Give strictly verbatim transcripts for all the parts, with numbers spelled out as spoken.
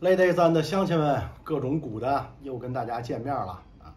Lady 三的乡亲们，各种股的又跟大家见面了啊！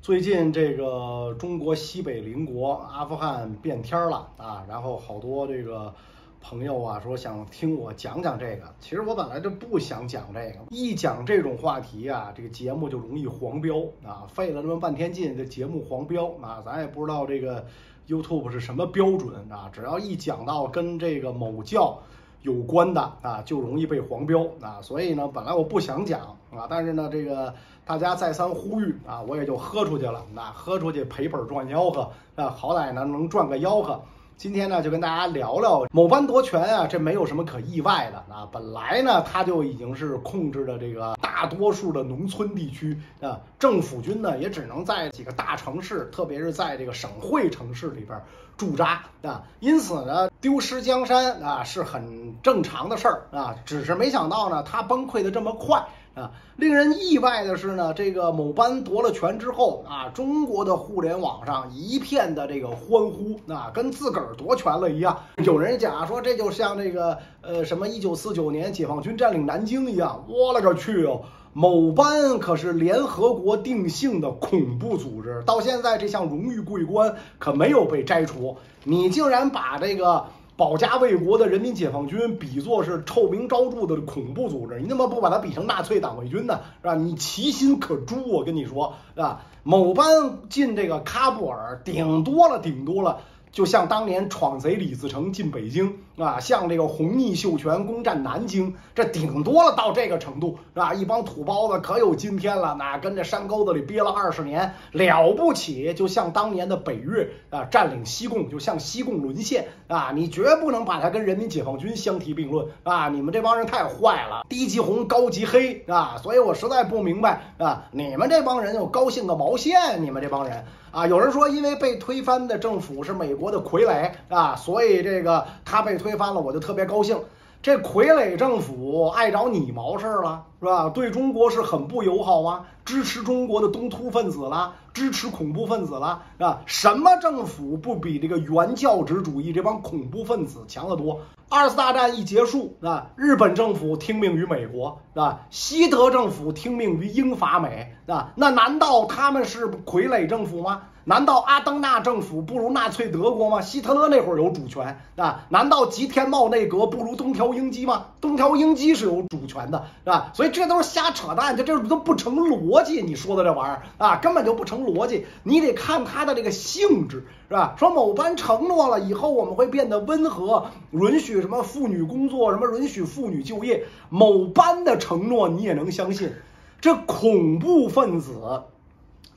最近这个中国西北邻国阿富汗变天了啊，然后好多这个朋友啊说想听我讲讲这个，其实我本来就不想讲这个，一讲这种话题啊，这个节目就容易黄标啊，费了那么半天劲，这节目黄标啊，咱也不知道这个 YouTube 是什么标准啊，只要一讲到跟这个某教 有关的啊，就容易被黄标啊，所以呢，本来我不想讲啊，但是呢，这个大家再三呼吁啊，我也就喝出去了。那、啊、喝出去赔本赚吆喝，那、啊、好歹呢能赚个吆喝。今天呢，就跟大家聊聊某班夺权啊，这没有什么可意外的啊。本来呢，他就已经是控制了这个大多数的农村地区啊，政府军呢也只能在几个大城市，特别是在这个省会城市里边 驻扎啊，因此呢，丢失江山啊是很正常的事儿啊，只是没想到呢，他崩溃的这么快啊。令人意外的是呢，这个某班夺了权之后啊，中国的互联网上一片的这个欢呼啊，跟自个儿夺权了一样。有人讲说，这就像这个呃什么一九四九年解放军占领南京一样，我勒个去哦！ 某班可是联合国定性的恐怖组织，到现在这项荣誉桂冠可没有被摘除。你竟然把这个保家卫国的人民解放军比作是臭名昭著的恐怖组织，你怎么不把它比成纳粹党卫军呢？是吧？你其心可诛，我跟你说，是吧？某班进这个喀布尔，顶多了，顶多了。 就像当年闯贼李自成进北京啊，像这个红逆秀全攻占南京，这顶多了到这个程度是吧？一帮土包子可有今天了，那跟这山沟子里憋了二十年了不起？就像当年的北越啊，占领西贡，就像西贡沦陷啊，你绝不能把它跟人民解放军相提并论啊！你们这帮人太坏了，低级红高级黑啊！所以我实在不明白啊，你们这帮人又高兴个毛线？你们这帮人 啊，有人说，因为被推翻的政府是美国的傀儡啊，所以这个他被推翻了，我就特别高兴。这傀儡政府碍着你毛事了，是吧？对中国是很不友好啊，支持中国的东突分子啦，支持恐怖分子啦，啊，什么政府不比这个原教旨主义这帮恐怖分子强得多？ 二次大战一结束，啊，日本政府听命于美国，啊，西德政府听命于英法美，啊，那难道他们是傀儡政府吗？难道阿登纳政府不如纳粹德国吗？希特勒那会儿有主权，啊，难道吉田茂内阁不如东条英机吗？东条英机是有主权的，是吧？所以这都是瞎扯淡，这这都不成逻辑，你说的这玩意儿啊，根本就不成逻辑，你得看它的这个性质，是吧？说某班承诺了以后我们会变得温和，允许 什么妇女工作，什么允许妇女就业，某班的承诺你也能相信？这恐怖分子，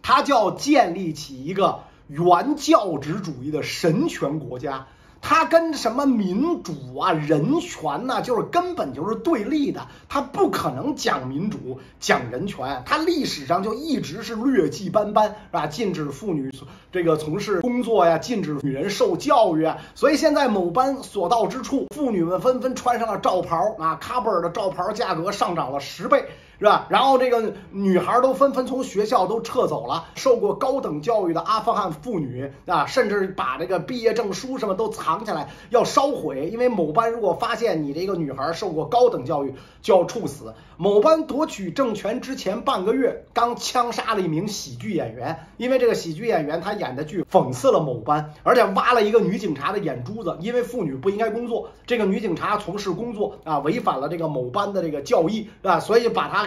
他就要建立起一个原教旨主义的神权国家，他跟什么民主啊、人权呐、啊，就是根本就是对立的，他不可能讲民主、讲人权，他历史上就一直是劣迹斑斑，是吧？禁止妇女 这个从事工作呀，禁止女人受教育啊，所以现在某班所到之处，妇女们纷纷穿上了罩袍啊，喀布尔的罩袍价格上涨了十倍，是吧？然后这个女孩都纷纷从学校都撤走了，受过高等教育的阿富汗妇女啊，甚至把这个毕业证书什么都藏起来要烧毁，因为某班如果发现你这个女孩受过高等教育，就要处死。某班夺取政权之前半个月，刚枪杀了一名喜剧演员，因为这个喜剧演员他演 演的剧讽刺了某班，而且挖了一个女警察的眼珠子，因为妇女不应该工作，这个女警察从事工作啊，违反了这个某班的这个教义啊，所以把她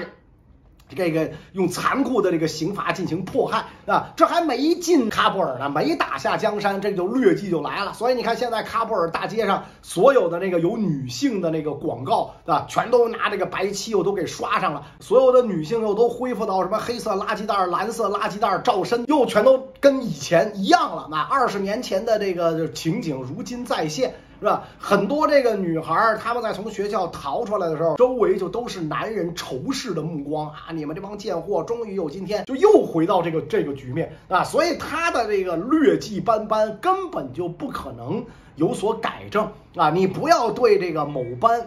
这个用残酷的这个刑罚进行迫害啊，这还没进喀布尔呢，没打下江山，这就劣迹就来了。所以你看，现在喀布尔大街上所有的那个有女性的那个广告啊，全都拿这个白漆又都给刷上了，所有的女性又都恢复到什么黑色垃圾袋、蓝色垃圾袋罩身，又全都跟以前一样了。那二十年前的这个情景，如今再现。 是吧？很多这个女孩，她们在从学校逃出来的时候，周围就都是男人仇视的目光啊！你们这帮贱货，终于有今天，就又回到这个这个局面啊！所以她的这个劣迹斑斑，根本就不可能有所改正啊！你不要对这个某班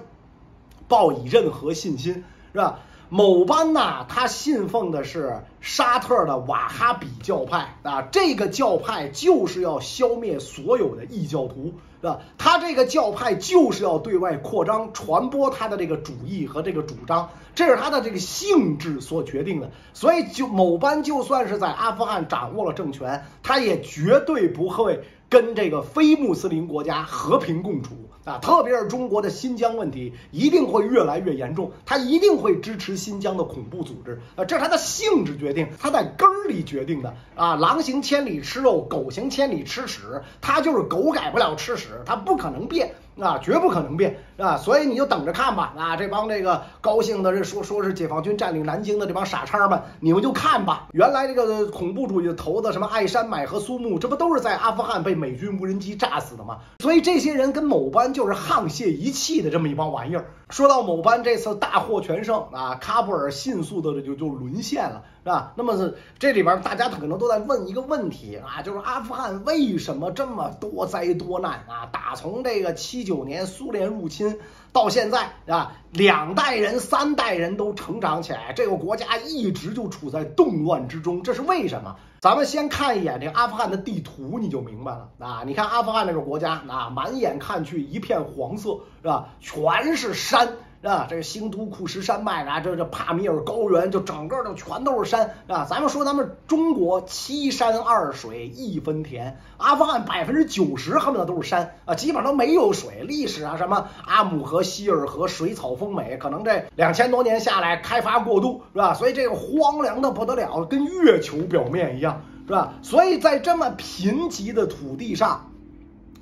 抱抱以任何信心，是吧？某班呐，他信奉的是沙特的瓦哈比教派啊，这个教派就是要消灭所有的异教徒，是吧？他这个教派就是要对外扩张，传播他的这个主义和这个主张，这是他的这个性质所决定的。所以，就某班就算是在阿富汗掌握了政权，他也绝对不会跟这个非穆斯林国家和平共处。啊，特别是中国的新疆问题一定会越来越严重，他一定会支持新疆的恐怖组织啊，这是他的性质决定，他在根儿里决定的啊。狼行千里吃肉，狗行千里吃屎，他就是狗改不了吃屎，他不可能变。啊，绝不可能变啊！所以你就等着看吧啊！这帮这个高兴的这说说是解放军占领南京的这帮傻叉们，你们就看吧。原来这个恐怖主义的头子什么艾山买和苏木，这不都是在阿富汗被美军无人机炸死的吗？所以这些人跟某班就是沆瀣一气的这么一帮玩意儿。说到某班这次大获全胜啊，喀布尔迅速的就就沦陷了，是吧？那么是这里边大家可能都在问一个问题啊，就是阿富汗为什么这么多灾多难啊？打从这个七。一九年苏联入侵到现在啊，两代人三代人都成长起来，这个国家一直就处在动乱之中，这是为什么？咱们先看一眼这个阿富汗的地图，你就明白了啊！你看阿富汗这个国家啊，满眼看去一片黄色，是吧？全是山。啊，这个兴都库什山脉啊，这这帕米尔高原，就整个就全都是山啊。咱们说咱们中国七山二水一分田，阿富汗百分之九十恨不得都是山啊，基本上都没有水。历史啊，什么阿姆河、希尔河水草丰美，可能这两千多年下来开发过度，是吧？所以这个荒凉的不得了，跟月球表面一样，是吧？所以在这么贫瘠的土地上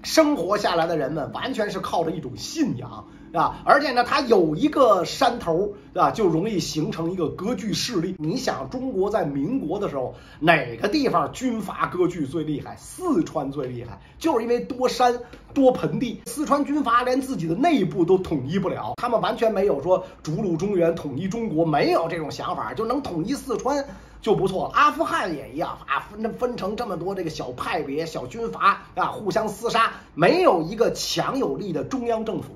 生活下来的人们，完全是靠着一种信仰。啊，而且呢，它有一个山头啊，就容易形成一个割据势力。你想，中国在民国的时候，哪个地方军阀割据最厉害？四川最厉害，就是因为多山多盆地。四川军阀连自己的内部都统一不了，他们完全没有说逐鹿中原统一中国，没有这种想法，就能统一四川就不错了。阿富汗也一样啊，分分成这么多这个小派别、小军阀啊，互相厮杀，没有一个强有力的中央政府。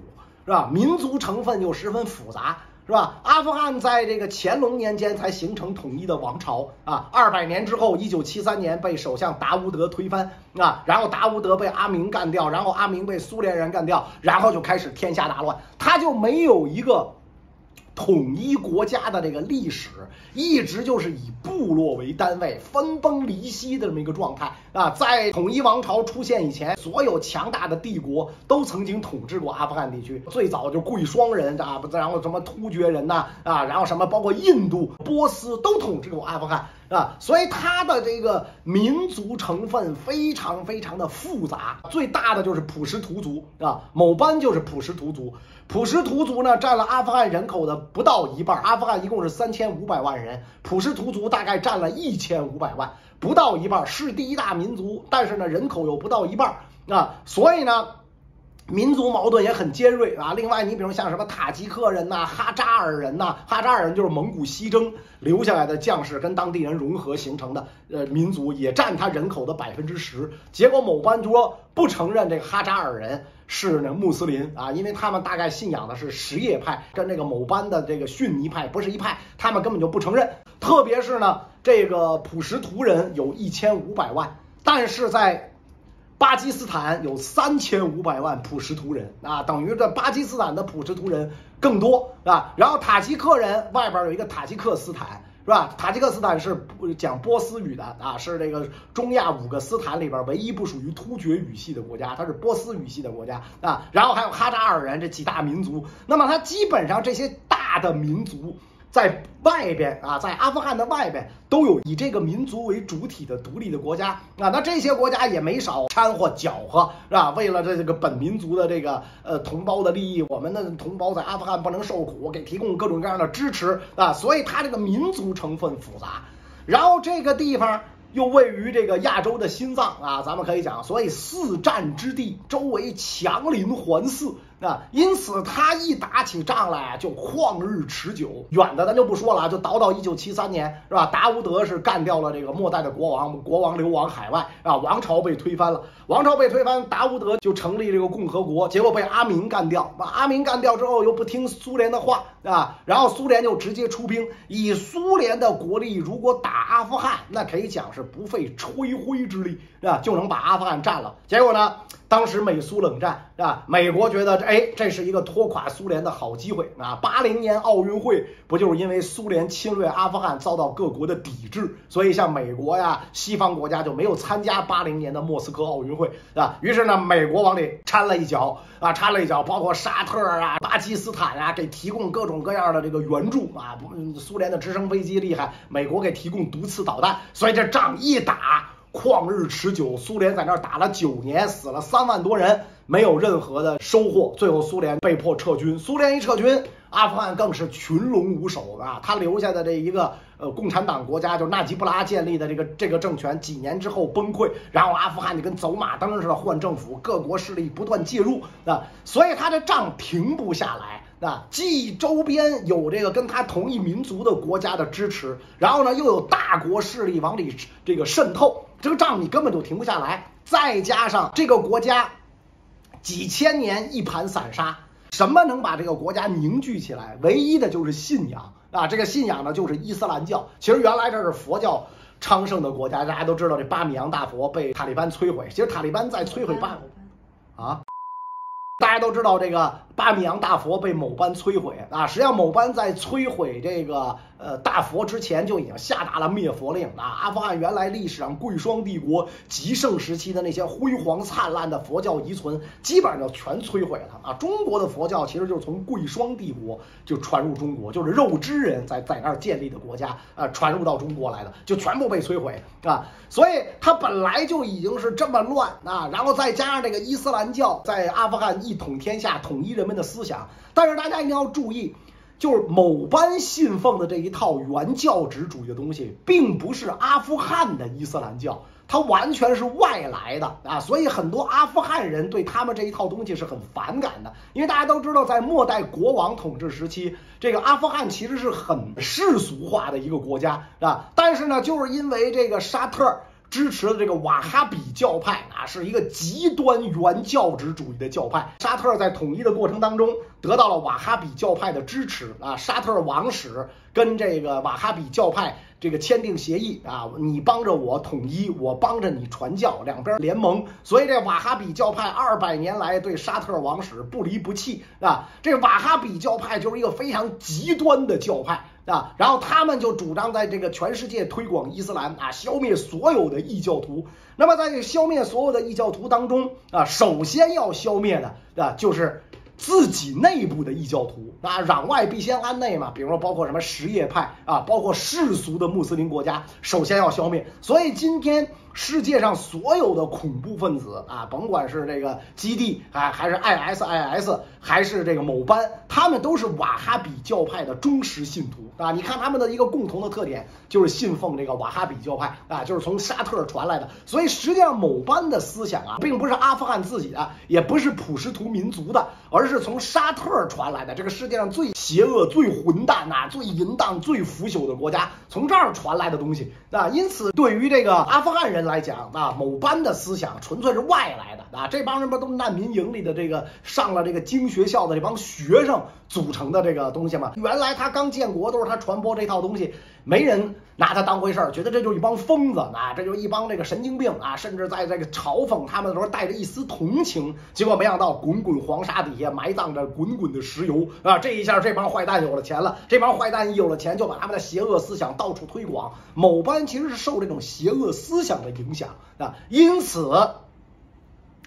是吧？民族成分又十分复杂，是吧？阿富汗在这个乾隆年间才形成统一的王朝啊，二百年之后，一九七三年被首相达乌德推翻啊，然后达乌德被阿明干掉，然后阿明被苏联人干掉，然后就开始天下大乱，他就没有一个统一国家的这个历史，一直就是以部落为单位分崩离析的这么一个状态啊。在统一王朝出现以前，所有强大的帝国都曾经统治过阿富汗地区，最早就贵霜人啊，然后什么突厥人呐 啊, 啊，然后什么包括印度、波斯都统治过阿富汗啊，所以它的这个民族成分非常非常的复杂，最大的就是普什图族啊，某班就是普什图族。普什图族呢，占了阿富汗人口的不到一半，阿富汗一共是三千五百万人，普什图族大概占了一千五百万，不到一半，是第一大民族，但是呢人口又不到一半啊，所以呢。民族矛盾也很尖锐啊！另外，你比如像什么塔吉克人呐、啊、哈扎尔人呐、啊，哈扎尔人就是蒙古西征留下来的将士跟当地人融合形成的呃民族，也占他人口的百分之十。结果某班说不承认这个哈扎尔人是那穆斯林啊，因为他们大概信仰的是什叶派，跟这个某班的这个逊尼派不是一派，他们根本就不承认。特别是呢，这个普什图人有一千五百万，但是在巴基斯坦有三千五百万普什图人啊，等于这巴基斯坦的普什图人更多啊。然后塔吉克人外边有一个塔吉克斯坦，是吧？塔吉克斯坦是讲波斯语的啊，是这个中亚五个斯坦里边唯一不属于突厥语系的国家，它是波斯语系的国家啊。然后还有哈扎尔人这几大民族，那么它基本上这些大的民族。在外边啊，在阿富汗的外边都有以这个民族为主体的独立的国家啊，那这些国家也没少掺和搅和，是吧？为了这这个本民族的这个呃同胞的利益，我们的同胞在阿富汗不能受苦，给提供各种各样的支持啊，所以它这个民族成分复杂，然后这个地方。又位于这个亚洲的心脏啊，咱们可以讲，所以四战之地，周围强邻环伺啊，因此他一打起仗来就旷日持久。远的咱就不说了，就倒到一九七三年是吧？达乌德是干掉了这个末代的国王，国王流亡海外啊，王朝被推翻了，王朝被推翻，达乌德就成立这个共和国，结果被阿明干掉。把阿明干掉之后又不听苏联的话啊，然后苏联就直接出兵，以苏联的国力如果打阿富汗，那可以讲是不费吹灰之力是吧，就能把阿富汗占了。结果呢？当时美苏冷战啊，美国觉得哎，这是一个拖垮苏联的好机会啊！八零年奥运会不就是因为苏联侵略阿富汗遭到各国的抵制，所以像美国呀、西方国家就没有参加八零年的莫斯科奥运会啊。于是呢，美国往里掺了一脚啊，掺了一脚，包括沙特啊、巴基斯坦啊，给提供各种各样的这个援助啊。苏联的直升飞机厉害，美国给提供毒刺导弹，所以这仗一打。旷日持久，苏联在那儿打了九年，死了三万多人，没有任何的收获。最后苏联被迫撤军，苏联一撤军，阿富汗更是群龙无首啊！他留下的这一个呃共产党国家，就是纳吉布拉建立的这个这个政权，几年之后崩溃，然后阿富汗就跟走马灯似的换政府，各国势力不断介入啊，所以他的仗停不下来。啊，既周边有这个跟他同一民族的国家的支持，然后呢又有大国势力往里这个渗透，这个仗你根本就停不下来。再加上这个国家几千年一盘散沙，什么能把这个国家凝聚起来？唯一的就是信仰啊！这个信仰呢就是伊斯兰教。其实原来这是佛教昌盛的国家，大家都知道这巴米扬大佛被塔利班摧毁。其实塔利班在摧毁巴啊。大家都知道这个巴米扬大佛被某班摧毁啊，实际上某班在摧毁这个呃大佛之前就已经下达了灭佛令啊。阿富汗原来历史上贵霜帝国极盛时期的那些辉煌灿烂的佛教遗存，基本上就全摧毁了啊。中国的佛教其实就是从贵霜帝国就传入中国，就是肉汁人在在那儿建立的国家啊，传入到中国来的，就全部被摧毁啊。所以它本来就已经是这么乱啊，然后再加上这个伊斯兰教在阿富汗一统天下，统一人们的思想。但是大家一定要注意，就是某班信奉的这一套原教旨主义的东西，并不是阿富汗的伊斯兰教，它完全是外来的啊。所以很多阿富汗人对他们这一套东西是很反感的，因为大家都知道，在末代国王统治时期，这个阿富汗其实是很世俗化的一个国家啊。但是呢，就是因为这个沙特支持的这个瓦哈比教派啊，是一个极端原教旨主义的教派。沙特在统一的过程当中得到了瓦哈比教派的支持啊，沙特王室跟这个瓦哈比教派这个签订协议啊，你帮着我统一，我帮着你传教，两边联盟。所以这瓦哈比教派二百年来对沙特王室不离不弃啊。这瓦哈比教派就是一个非常极端的教派。啊，然后他们就主张在这个全世界推广伊斯兰啊，消灭所有的异教徒。那么在这消灭所有的异教徒当中啊，首先要消灭的啊就是自己内部的异教徒啊，攘外必先安内嘛。比如说包括什么什叶派啊，包括世俗的穆斯林国家，首先要消灭。所以今天世界上所有的恐怖分子啊，甭管是这个基地啊，还是 I S I S， 还是这个某班，他们都是瓦哈比教派的忠实信徒啊。你看他们的一个共同的特点就是信奉这个瓦哈比教派啊，就是从沙特传来的。所以实际上某班的思想啊，并不是阿富汗自己的，也不是普什图民族的，而是从沙特传来的。这个世界上最邪恶、最混蛋呐、啊、最淫荡、最腐朽的国家，从这儿传来的东西啊。因此，对于这个阿富汗人来讲啊，某班的思想纯粹是外来的啊，这帮人不都是难民营里的这个上了这个精学校的这帮学生组成的这个东西嘛？原来他刚建国都是他传播这套东西，没人拿他当回事儿，觉得这就是一帮疯子啊，这就是一帮这个神经病啊，甚至在这个嘲讽他们的时候带着一丝同情。结果没想到，滚滚黄沙底下埋葬着滚滚的石油啊！这一下这帮坏蛋有了钱了，这帮坏蛋一有了钱，就把他们的邪恶思想到处推广。某班其实是受这种邪恶思想的影响啊，因此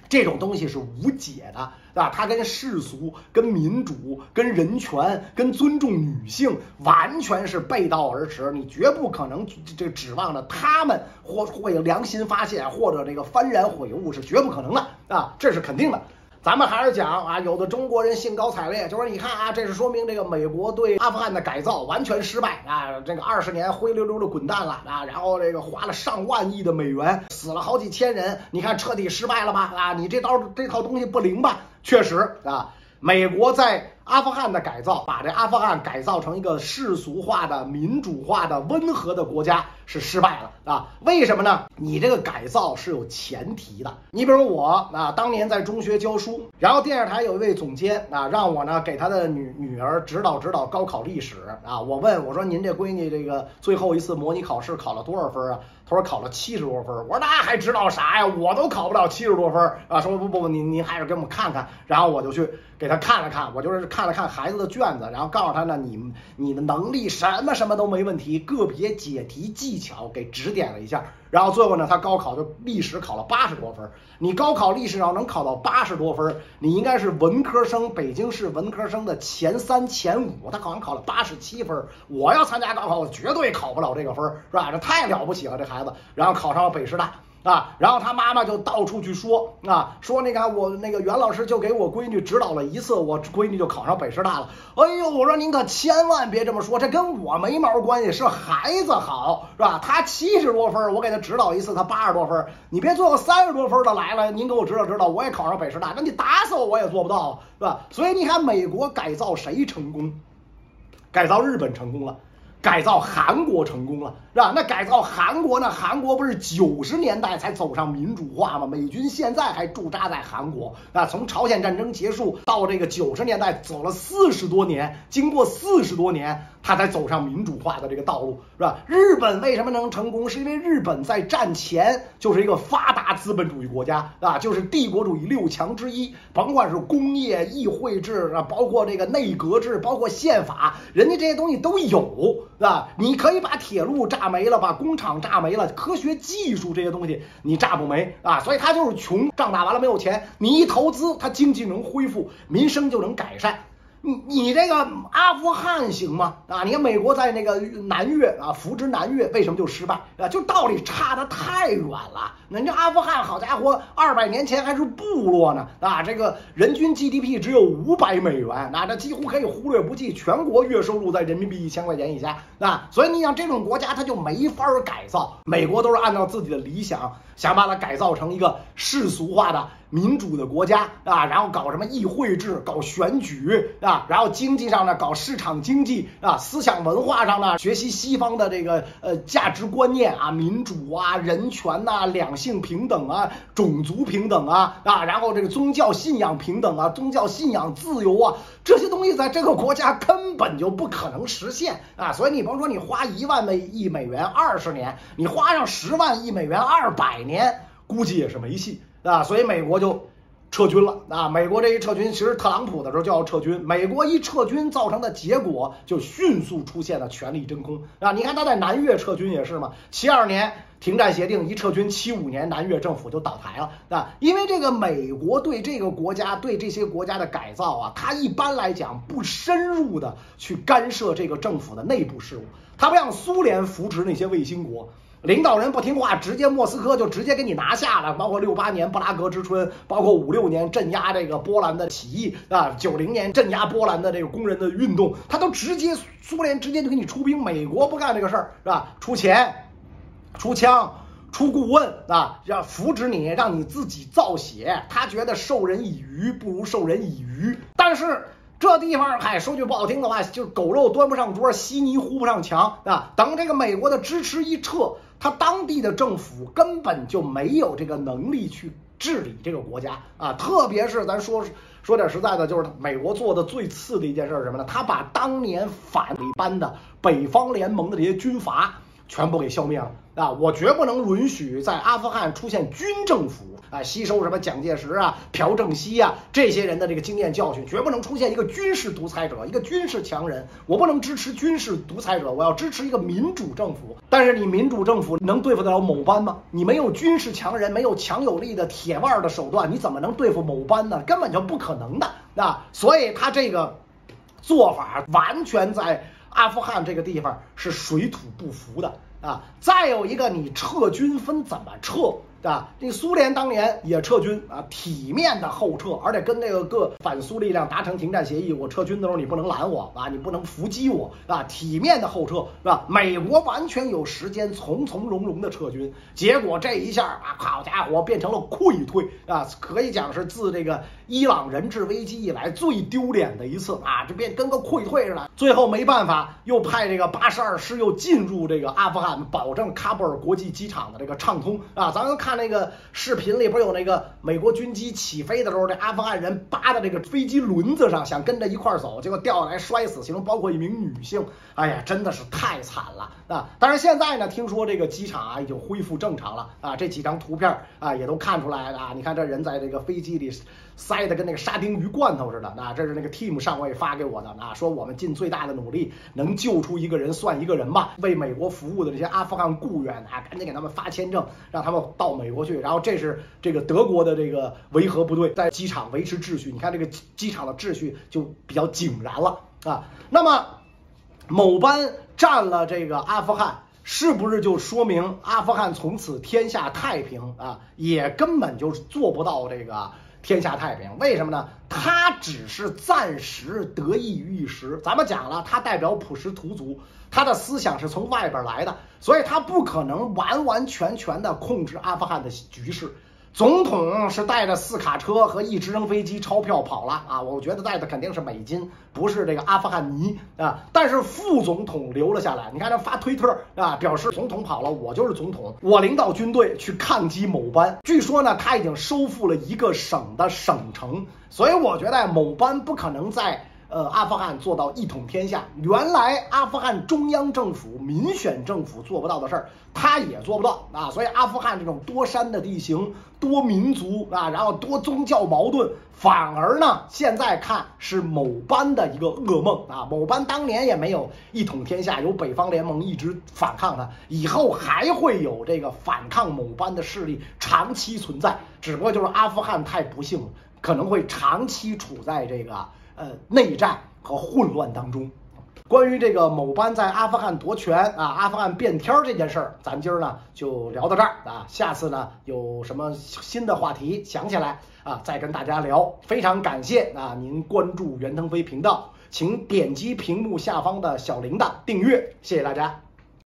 这种东西是无解的啊，它跟世俗、跟民主、跟人权、跟尊重女性完全是背道而驰。你绝不可能这指望着他们或会良心发现，或者这个幡然悔悟，是绝不可能的啊，这是肯定的。咱们还是讲啊，有的中国人兴高采烈，就说你看啊，这是说明这个美国对阿富汗的改造完全失败啊，这个二十年灰溜溜的滚蛋了啊，然后这个花了上万亿的美元，死了好几千人，你看彻底失败了吧啊，你这套这套东西不灵吧？确实啊，美国在阿富汗的改造，把这阿富汗改造成一个世俗化的、民主化的、温和的国家是失败了啊！为什么呢？你这个改造是有前提的。你比如我啊，当年在中学教书，然后电视台有一位总监啊，让我呢给他的女女儿指导指导高考历史啊。我问我说：“您这闺女这个最后一次模拟考试考了多少分啊？”他说考了七十多分。我说那还指导啥呀？我都考不了七十多分啊！说不不不，您您还是给我们看看。然后我就去给他看了看，我就是看了看孩子的卷子，然后告诉他呢，你你的能力什么什么都没问题，个别解题技巧给指点了一下。然后最后呢，他高考就历史考了八十多分。你高考历史要能考到八十多分，你应该是文科生，北京市文科生的前三前五。他好像考了八十七分。我要参加高考，我绝对考不了这个分，是吧？这太了不起了，这孩子。孩子，然后考上了北师大啊，然后他妈妈就到处去说啊，说那个我那个袁老师就给我闺女指导了一次，我闺女就考上北师大了。哎呦，我说您可千万别这么说，这跟我没毛关系，是孩子好，是吧？他七十多分，我给他指导一次，他八十多分，你别最后三十多分的来了，您给我指导指导，我也考上北师大，那你打死我我也做不到，是吧？所以你看，美国改造谁成功？改造日本成功了。改造韩国成功了，是吧？那改造韩国呢？韩国不是九十年代才走上民主化吗？美军现在还驻扎在韩国。那从朝鲜战争结束到这个九十年代，走了四十多年，经过四十多年，他才走上民主化的这个道路，是吧？日本为什么能成功？是因为日本在战前就是一个发达资本主义国家啊，就是帝国主义六强之一，甭管是工业、议会制啊，包括这个内阁制，包括宪法，人家这些东西都有。啊，你可以把铁路炸没了，把工厂炸没了，科学技术这些东西你炸不没啊，所以它就是穷，仗打完了没有钱，你一投资，它经济能恢复，民生就能改善。你你这个阿富汗行吗？啊，你看美国在那个南越啊，扶植南越为什么就失败啊？就道理差得太远了。人家阿富汗好家伙，二百年前还是部落呢啊，这个人均 G D P 只有五百美元，那、啊、这几乎可以忽略不计。全国月收入在人民币一千块钱以下啊，所以你想这种国家它就没法改造。美国都是按照自己的理想，想把它改造成一个世俗化的民主的国家啊，然后搞什么议会制，搞选举啊。然后经济上呢搞市场经济啊，思想文化上呢学习西方的这个呃价值观念啊，民主啊、人权呐、啊、两性平等啊、种族平等啊啊，然后这个宗教信仰平等啊、宗教信仰自由啊，这些东西在这个国家根本就不可能实现啊！所以你甭说你花一万亿美元二十年，你花上十万亿美元二百年，估计也是没戏啊！所以美国就撤军了啊！美国这一撤军，其实特朗普的时候就要撤军。美国一撤军造成的结果，就迅速出现了权力真空啊！你看他在南越撤军也是嘛，七二年停战协定一撤军，七五年南越政府就倒台了啊！因为这个美国对这个国家、对这些国家的改造啊，他一般来讲不深入的去干涉这个政府的内部事务，他不像苏联扶持那些卫星国。领导人不听话，直接莫斯科就直接给你拿下了，包括六八年布拉格之春，包括五六年镇压这个波兰的起义啊，九零年镇压波兰的这个工人的运动，他都直接苏联直接就给你出兵，美国不干这个事儿是吧？出钱、出枪、出顾问啊，要扶植你，让你自己造血，他觉得授人以鱼不如授人以渔，但是。这地方，嗨，说句不好听的话，就是狗肉端不上桌，稀泥糊不上墙啊！等这个美国的支持一撤，他当地的政府根本就没有这个能力去治理这个国家啊！特别是咱说说点实在的，就是美国做的最次的一件事是什么呢？他把当年反李班的北方联盟的这些军阀全部给消灭了啊！我绝不能允许在阿富汗出现军政府啊，吸收什么蒋介石啊、朴正熙啊这些人的这个经验教训，绝不能出现一个军事独裁者、一个军事强人。我不能支持军事独裁者，我要支持一个民主政府。但是你民主政府能对付得了某班吗？你没有军事强人，没有强有力的铁腕的手段，你怎么能对付某班呢？根本就不可能的啊！所以他这个做法完全在阿富汗这个地方是水土不服的。啊。再有一个，你撤军分怎么撤？ 啊，这苏联当年也撤军啊，体面的后撤，而且跟那个各反苏力量达成停战协议，我撤军的时候你不能拦我啊，你不能伏击我啊，体面的后撤是吧？美国完全有时间从从容容的撤军，结果这一下啊，好家伙，变成了溃退啊，可以讲是自这个伊朗人质危机以来最丢脸的一次啊，这变跟个溃退似的。最后没办法，又派这个八十二师又进入这个阿富汗，保证喀布尔国际机场的这个畅通啊，咱们看。 那个视频里边有那个美国军机起飞的时候，这阿富汗人扒到这个飞机轮子上，想跟着一块走，结果掉下来摔死，其中包括一名女性。哎呀，真的是太惨了啊！但是现在呢，听说这个机场啊已经恢复正常了啊，这几张图片啊也都看出来了啊。你看这人在这个飞机里塞的跟那个沙丁鱼罐头似的啊，这是那个 Team 上尉发给我的啊，说我们尽最大的努力，能救出一个人算一个人吧。为美国服务的这些阿富汗雇员啊，赶紧给他们发签证，让他们到美。 美国去，然后这是这个德国的这个维和部队在机场维持秩序，你看这个机场的秩序就比较井然了啊。那么某班占了这个阿富汗，是不是就说明阿富汗从此天下太平啊？也根本就做不到这个天下太平，为什么呢？它只是暂时得益于一时。咱们讲了，它代表普什图族。 他的思想是从外边来的，所以他不可能完完全全的控制阿富汗的局势。总统是带着四卡车和一直升飞机、钞票跑了啊！我觉得带的肯定是美金，不是这个阿富汗泥啊。但是副总统留了下来，你看他发推特啊，表示总统跑了，我就是总统，我领导军队去抗击某班。据说呢，他已经收复了一个省的省城，所以我觉得某班不可能在。 呃，阿富汗做到一统天下，原来阿富汗中央政府、民选政府做不到的事儿，他也做不到啊。所以阿富汗这种多山的地形、多民族啊，然后多宗教矛盾，反而呢，现在看是某班的一个噩梦啊。某班当年也没有一统天下，有北方联盟一直反抗他，以后还会有这个反抗某班的势力长期存在，只不过就是阿富汗太不幸了，可能会长期处在这个。 呃，内战和混乱当中，关于这个某班在阿富汗夺权啊，阿富汗变天这件事儿，咱今儿呢就聊到这儿啊。下次呢有什么新的话题想起来啊，再跟大家聊。非常感谢啊，您关注袁腾飞频道，请点击屏幕下方的小铃铛订阅，谢谢大家。